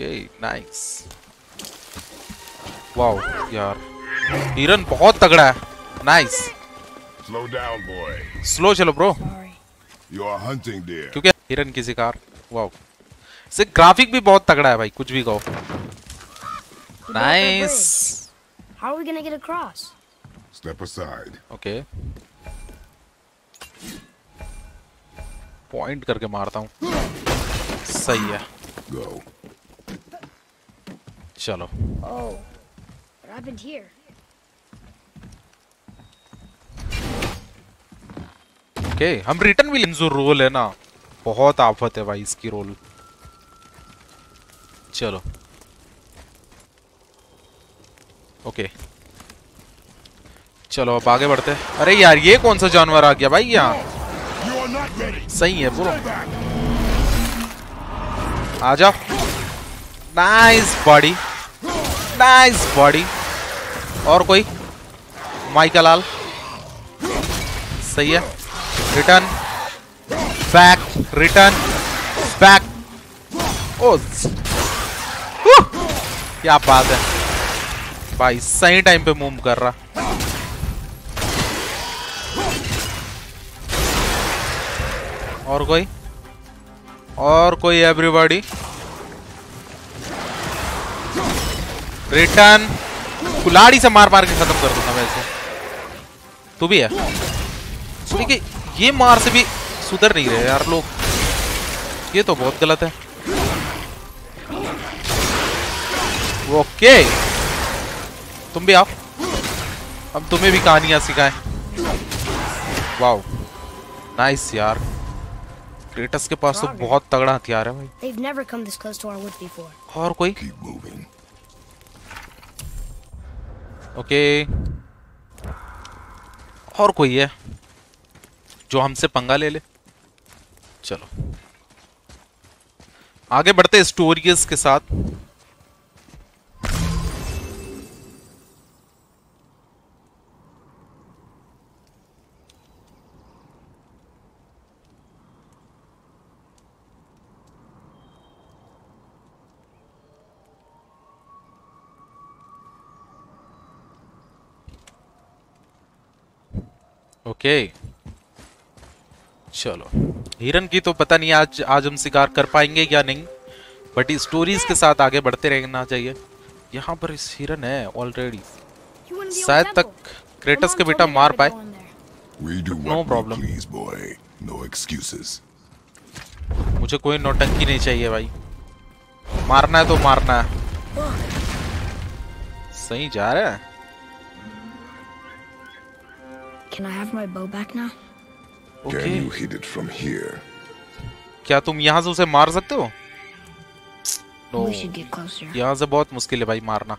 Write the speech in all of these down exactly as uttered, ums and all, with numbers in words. Okay, nice. Wow, यार हिरन बहुत तगड़ा है. Nice. Slow down, boy. Slow चलो bro. You are hunting deer. क्योंकि हिरन की शिकार. Wow. से ग्राफिक भी बहुत तगड़ा है भाई, कुछ भी कहो. Nice. How are we gonna get across? Step aside. Okay. Point करके मारता हूँ. सही है. Go. चलो. Oh, what happened here? Okay, हम रिटर्न विलेन जो रोल है ना, बहुत आफत है भाई इसकी रोल. चलो. Okay okay. चलो अब आगे बढ़ते. अरे यार ये कौन सा जानवर आ गया भाई यहाँ? सही है बोलो. आ जाओ. Nice body, nice body. और कोई माइकल लाल. सही है. Return back, return back. ओ क्या बात है भाई, सही टाइम पे मूव कर रहा. और कोई और कोई एवरीबॉडी. रिटर्न कुलाड़ी से मार मार के खत्म कर दूंगा वैसे. तू भी है. देखिए ये मार से भी सुधर नहीं रहे यार लोग, ये तो बहुत गलत है. ओके तुम भी आओ, अब तुम्हें भी कहानियां सिखाएं. वाओ नाइस यार. क्रेटस के पास तो बहुत तगड़ा हथियार है भाई. और कोई. ओके और कोई है जो हमसे पंगा ले ले. चलो आगे बढ़ते स्टोरीज के साथ. Okay okay. चलो हिरन की तो पता नहीं आज आज हम शिकार कर पाएंगे या नहीं, बट स्टोरीज के साथ आगे बढ़ते रहना चाहिए. यहाँ पर इस हिरन है ऑलरेडी, शायद तक क्रेटस के बेटा मार पाए. No problem, no excuses. मुझे कोई नौटंकी नहीं चाहिए भाई, मारना है तो मारना है. सही जा रहा है. Can I have my bow back now? Okay. Can you hit it from here? क्या तुम यहाँ से उसे मार सकते हो? No. We should get closer. यहाँ से बहुत मुश्किल है भाई मारना.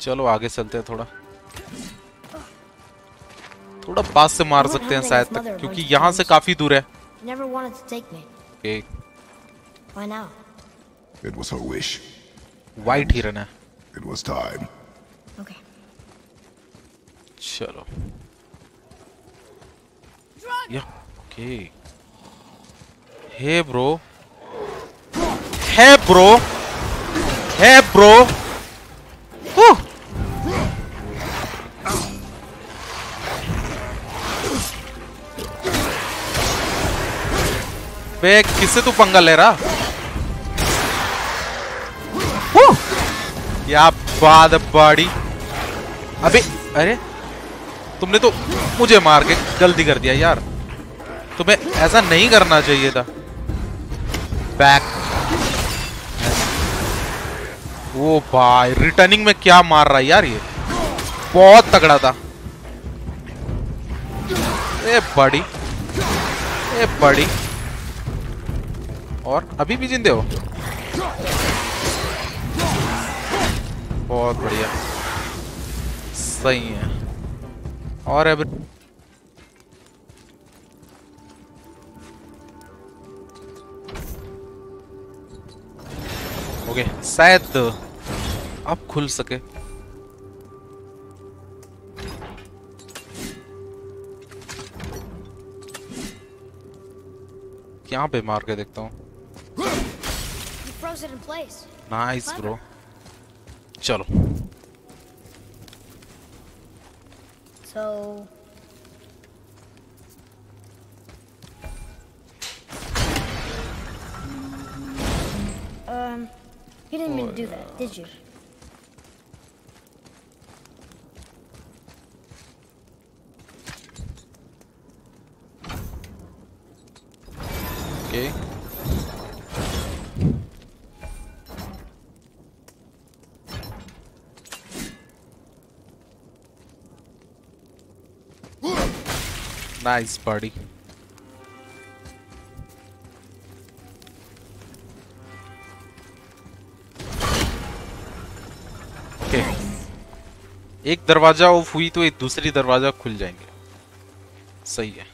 चलो आगे चलते हैं थोड़ा. थोड़ा पास से मार सकते हैं शायद तक, क्योंकि यहाँ से काफी दूर है. Never wanted to take me. Okay. Why now? It was her wish. White हिरन है. It was time. Okay. चलो या okay. Hey bro, hey bro, hey bro. बे किससे तू पंगा ले रहा? क्या बात बड़ी. अबे अरे तुमने तो मुझे मार के गलती कर दिया यार, तुम्हें ऐसा नहीं करना चाहिए था. बैक. वो भाई रिटर्निंग में क्या मार रहा है यार, ये बहुत तगड़ा था. ए बड़ी, ए बड़ी. और अभी भी जिंदे हो, बहुत बढ़िया. सही है. और अब ओके शायद अब खुल सके. यहाँ पे मार के देखता हूँ. froze it in place. Nice, bro. चलो. So. Um, you didn't mean to do that, did you? Okay. Nice party. Okay. Nice. एक दरवाजा ऑफ हुई तो एक दूसरी दरवाजा खुल जाएंगे. सही है.